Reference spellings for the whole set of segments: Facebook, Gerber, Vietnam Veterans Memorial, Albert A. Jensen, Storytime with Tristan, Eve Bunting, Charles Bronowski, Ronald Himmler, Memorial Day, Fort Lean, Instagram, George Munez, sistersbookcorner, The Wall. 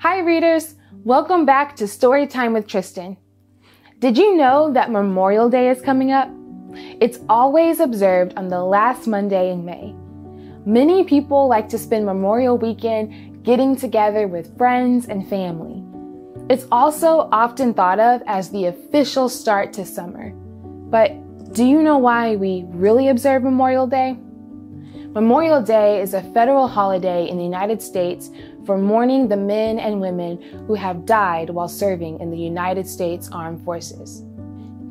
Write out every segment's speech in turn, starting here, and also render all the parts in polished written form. Hi readers, welcome back to Storytime with Tristan. Did you know that Memorial Day is coming up? It's always observed on the last Monday in May. Many people like to spend Memorial Weekend getting together with friends and family. It's also often thought of as the official start to summer. But do you know why we really observe Memorial Day? Memorial Day is a federal holiday in the United States for mourning the men and women who have died while serving in the United States Armed Forces.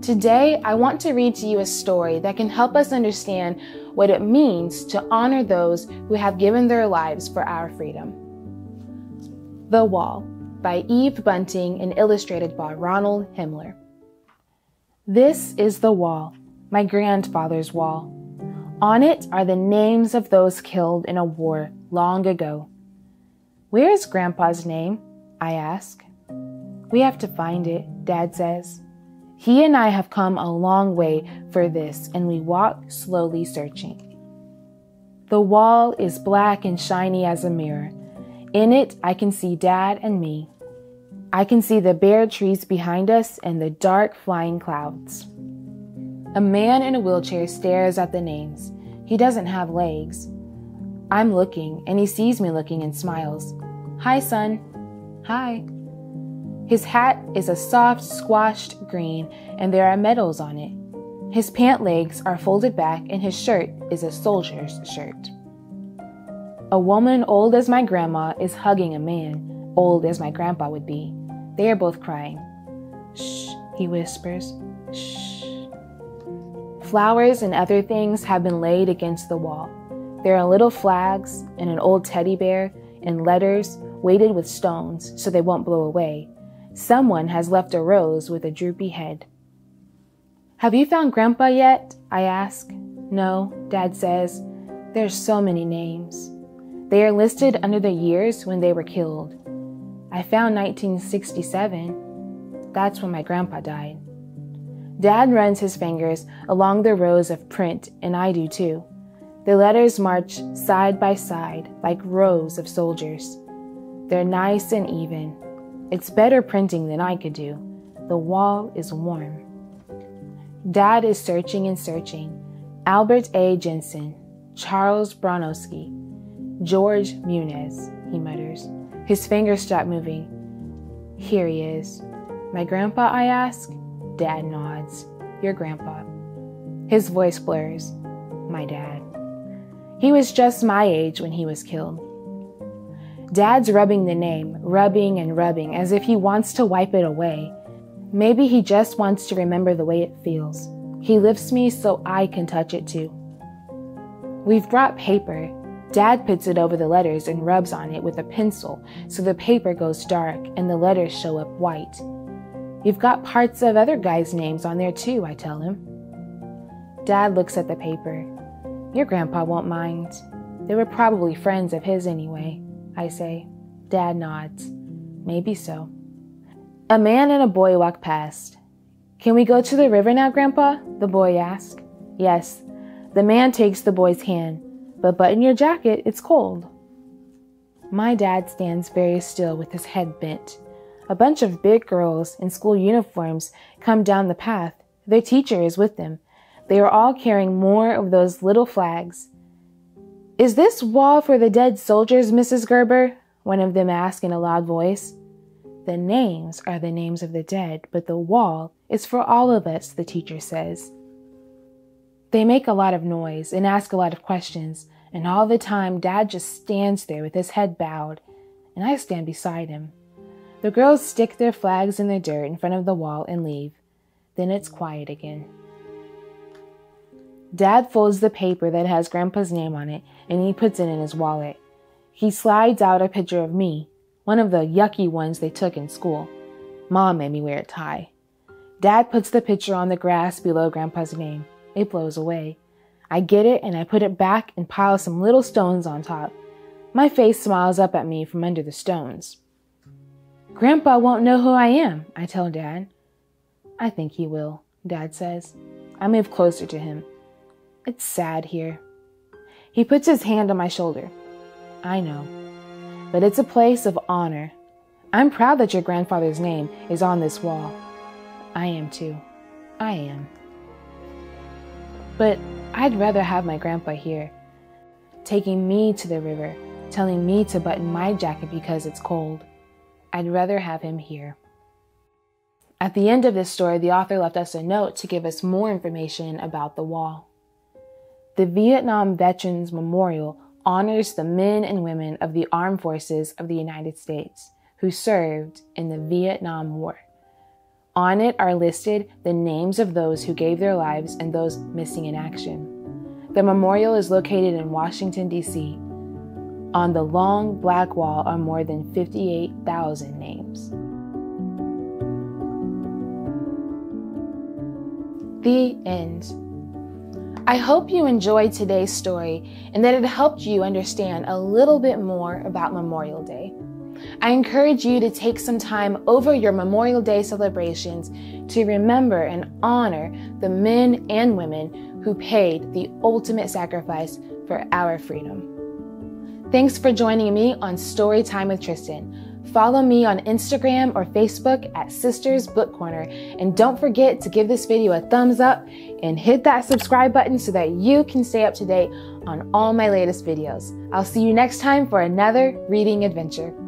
Today, I want to read to you a story that can help us understand what it means to honor those who have given their lives for our freedom. The Wall by Eve Bunting and illustrated by Ronald Himmler. This is the wall, my grandfather's wall. On it are the names of those killed in a war long ago. Where is Grandpa's name? I ask. We have to find it, Dad says. He and I have come a long way for this, and we walk slowly searching. The wall is black and shiny as a mirror. In it, I can see Dad and me. I can see the bare trees behind us and the dark flying clouds. A man in a wheelchair stares at the names. He doesn't have legs. I'm looking, and he sees me looking and smiles. Hi, son. Hi. His hat is a soft, squashed green, and there are medals on it. His pant legs are folded back, and his shirt is a soldier's shirt. A woman old as my grandma is hugging a man, old as my grandpa would be. They are both crying. Shh, he whispers. Shh. Flowers and other things have been laid against the wall. There are little flags and an old teddy bear and letters weighted with stones so they won't blow away. Someone has left a rose with a droopy head. Have you found Grandpa yet? I ask. No, Dad says. There's so many names. They are listed under the years when they were killed. I found 1967. That's when my grandpa died. Dad runs his fingers along the rows of print, and I do too. The letters march side by side like rows of soldiers. They're nice and even. It's better printing than I could do. The wall is warm. Dad is searching and searching. Albert A. Jensen, Charles Bronowski, George Munez, he mutters. His fingers stop moving. Here he is. My grandpa, I ask? Dad nods. Your grandpa. His voice blurs. My dad. He was just my age when he was killed. Dad's rubbing the name, rubbing and rubbing, as if he wants to wipe it away. Maybe he just wants to remember the way it feels. He lifts me so I can touch it too. We've brought paper. Dad puts it over the letters and rubs on it with a pencil so the paper goes dark and the letters show up white. You've got parts of other guys' names on there too, I tell him. Dad looks at the paper. Your grandpa won't mind. They were probably friends of his anyway, I say. Dad nods. Maybe so. A man and a boy walk past. Can we go to the river now, Grandpa? The boy asks. Yes. The man takes the boy's hand. But button your jacket, it's cold. My dad stands very still with his head bent. A bunch of big girls in school uniforms come down the path. Their teacher is with them. They are all carrying more of those little flags. Is this wall for the dead soldiers, Mrs. Gerber? One of them asks in a loud voice. The names are the names of the dead, but the wall is for all of us, the teacher says. They make a lot of noise and ask a lot of questions, and all the time Dad just stands there with his head bowed, and I stand beside him. The girls stick their flags in the dirt in front of the wall and leave. Then it's quiet again. Dad folds the paper that has Grandpa's name on it, and he puts it in his wallet. He slides out a picture of me, one of the yucky ones they took in school. Mom made me wear a tie. Dad puts the picture on the grass below Grandpa's name. It blows away. I get it, and I put it back and pile some little stones on top. My face smiles up at me from under the stones. Grandpa won't know who I am, I tell Dad. I think he will, Dad says. I move closer to him. It's sad here. He puts his hand on my shoulder. I know, but it's a place of honor. I'm proud that your grandfather's name is on this wall. I am too. I am. But I'd rather have my grandpa here, taking me to the river, telling me to button my jacket because it's cold. I'd rather have him here. At the end of this story, the author left us a note to give us more information about the wall. The Vietnam Veterans Memorial honors the men and women of the Armed Forces of the United States who served in the Vietnam War. On it are listed the names of those who gave their lives and those missing in action. The memorial is located in Washington, D.C. On the long black wall are more than 58,000 names. The end. I hope you enjoyed today's story and that it helped you understand a little bit more about Memorial Day. I encourage you to take some time over your Memorial Day celebrations to remember and honor the men and women who paid the ultimate sacrifice for our freedom. Thanks for joining me on Storytime with Tristan. Follow me on Instagram or Facebook at Sisters Book Corner. And don't forget to give this video a thumbs up and hit that subscribe button so that you can stay up to date on all my latest videos. I'll see you next time for another reading adventure.